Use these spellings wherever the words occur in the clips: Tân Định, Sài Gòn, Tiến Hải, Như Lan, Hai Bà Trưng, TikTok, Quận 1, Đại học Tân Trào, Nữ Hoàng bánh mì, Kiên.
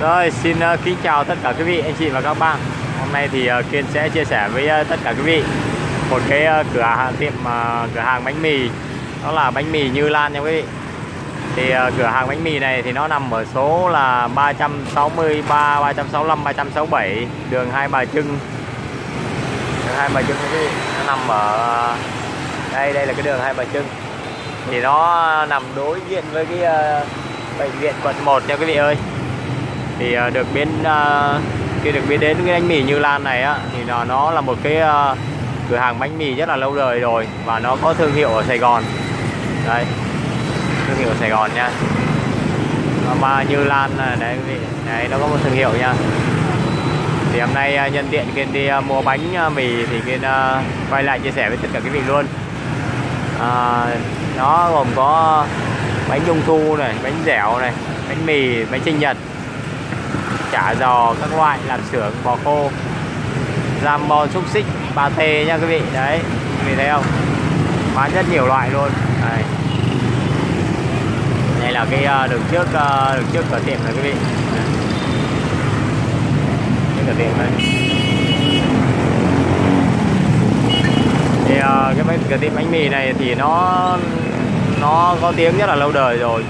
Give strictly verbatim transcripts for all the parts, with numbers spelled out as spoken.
Rồi, xin uh, kính chào tất cả quý vị, anh chị và các bạn. Hôm nay thì uh, Kiên sẽ chia sẻ với uh, tất cả quý vị một cái uh, cửa hàng tiệm uh, cửa hàng bánh mì, đó là bánh mì Như Lan nha quý vị. Thì uh, cửa hàng bánh mì này thì nó nằm ở số là ba sáu ba, ba sáu năm, ba sáu bảy đường Hai Bà Trưng. Đường Hai Bà Trưng quý vị, nó nằm ở đây, đây là cái đường Hai Bà Trưng. Thì nó nằm đối diện với cái uh, bệnh viện quận một nha quý vị ơi. Thì được biến uh, khi được biết đến cái bánh mì Như Lan này á, thì nó, nó là một cái uh, cửa hàng bánh mì rất là lâu đời rồi, và nó có thương hiệu ở Sài Gòn. Đây, thương hiệu ở Sài Gòn nha. Mà Như Lan này đấy, nó có một thương hiệu nha. Thì hôm nay nhân tiện Kiên đi uh, mua bánh uh, mì thì Kiên uh, quay lại chia sẻ với tất cả quý vị luôn. Uh, nó gồm có bánh trung thu này, bánh dẻo này, bánh mì, bánh sinh nhật, chả giò các loại, làm xưởng, bò khô, giam bò, xúc xích, pate nha quý vị. Đấy, quý vị thấy không, bán rất nhiều loại luôn. Đây, đây là cái đường trước đường trước cửa tiệm này quý vị, cái cửa tiệm này. Thì cái cửa tiệm bánh mì này thì nó nó có tiếng rất là lâu đời rồi,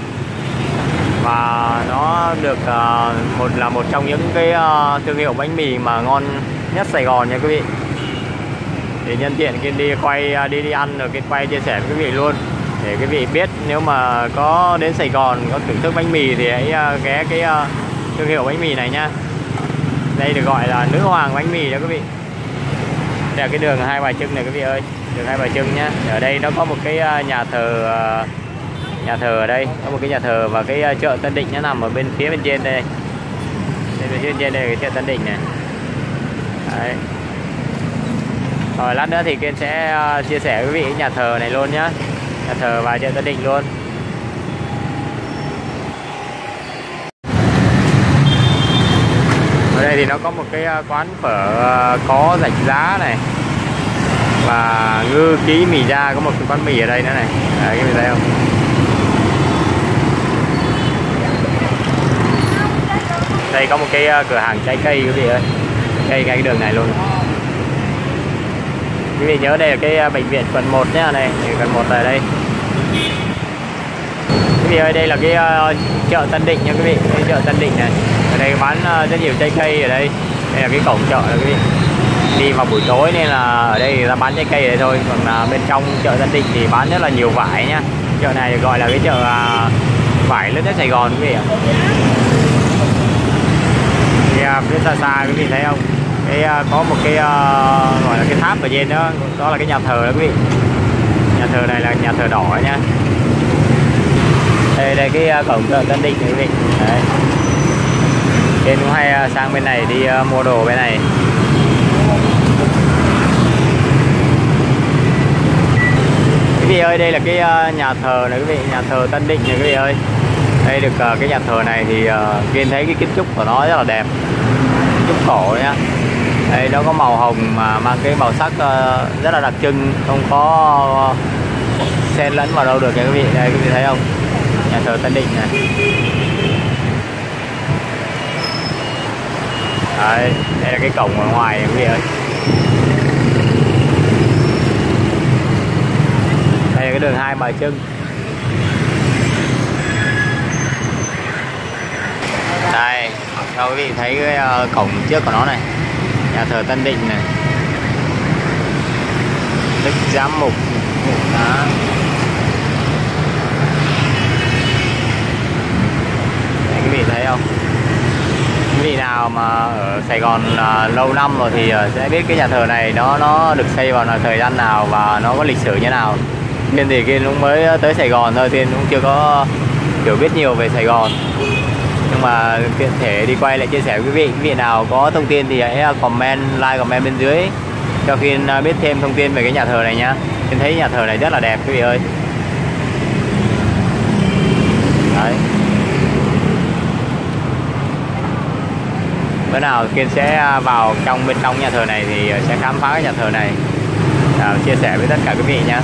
và nó được uh, một là một trong những cái uh, thương hiệu bánh mì mà ngon nhất Sài Gòn nha quý vị. Thì nhân tiện Kiên đi quay đi đi ăn rồi Kiên quay chia sẻ với quý vị luôn, để quý vị biết nếu mà có đến Sài Gòn có thưởng thức bánh mì thì hãy uh, ghé cái uh, thương hiệu bánh mì này nha. Đây được gọi là Nữ Hoàng bánh mì đó quý vị. Đây là cái đường Hai Bà Trưng này quý vị ơi, đường Hai Bà Trưng nhá. Ở đây nó có một cái nhà thờ, uh, nhà thờ ở đây có một cái nhà thờ, và cái chợ Tân Định nó nằm ở bên phía bên trên đây, bên phía bên trên đây là cái chợ Tân Định này. Đấy. Rồi lát nữa thì Kiên sẽ chia sẻ với quý vị nhà thờ này luôn nhá, nhà thờ và chợ Tân Định luôn. Ở đây thì nó có một cái quán phở có rạch giá này, và Ngư Ký mì ra có một cái quán mì ở đây nữa này. Đấy, cái mì đây không? Đây có một cái cửa hàng trái cây quý vị ơi, cây ngay cái đường này luôn. Quý vị nhớ đây là cái bệnh viện quận một nhá, này quận một ở đây. Quý vị ơi, đây là cái chợ Tân Định nha quý vị, cái chợ Tân Định này. Ở đây bán rất nhiều trái cây ở đây. Đây là cái cổng chợ này quý vị. Đi vào buổi tối nên là ở đây người ta bán trái cây ở đây thôi. Còn bên trong chợ Tân Định thì bán rất là nhiều vải nhá. Chợ này gọi là cái chợ vải lớn nhất Sài Gòn quý vị ạ. Phía xa xa quý vị thấy không, cái có một cái uh, gọi là cái tháp ở trên đó, đó là cái nhà thờ đó quý vị. Nhà thờ này là nhà thờ đỏ nha. Đây đây cái cổng chợ Tân Định quý vị. Đấy, Kiên cũng hay sang bên này đi uh, mua đồ bên này. Quý vị ơi, đây là cái uh, nhà thờ này quý vị, nhà thờ Tân Định này quý vị ơi. Đây được uh, cái nhà thờ này thì uh, Kiên thấy cái kiến trúc của nó rất là đẹp, kiến trúc cổ nhá. Đây nó có màu hồng mà mang cái màu sắc uh, rất là đặc trưng, không có uh, xen lẫn vào đâu được nha quý vị. Đây quý vị thấy không, nhà thờ Tân Định này. Đấy, đây là cái cổng ở ngoài này, quý vị ơi. Đây là cái đường Hai Bà Trưng. Đây, cho quý vị thấy cái uh, cổng trước của nó này, nhà thờ Tân Định này, Đức Giám Mục. Đó. Đây, quý vị thấy không? Quý vị nào mà ở Sài Gòn uh, lâu năm rồi thì uh, sẽ biết cái nhà thờ này nó nó được xây vào là thời gian nào và nó có lịch sử như nào. Nên thì Kiên cũng mới tới Sài Gòn thôi, Kiên cũng chưa có hiểu biết nhiều về Sài Gòn. Nhưng mà tiện thể đi quay lại chia sẻ với quý vị. Quý vị nào có thông tin thì hãy comment, like, comment bên dưới cho Kiên biết thêm thông tin về cái nhà thờ này nhá. Kiên thấy nhà thờ này rất là đẹp quý vị ơi. Đấy, bữa nào Kiên sẽ vào trong bên trong nhà thờ này thì sẽ khám phá cái nhà thờ này, chia sẻ với tất cả quý vị nhá.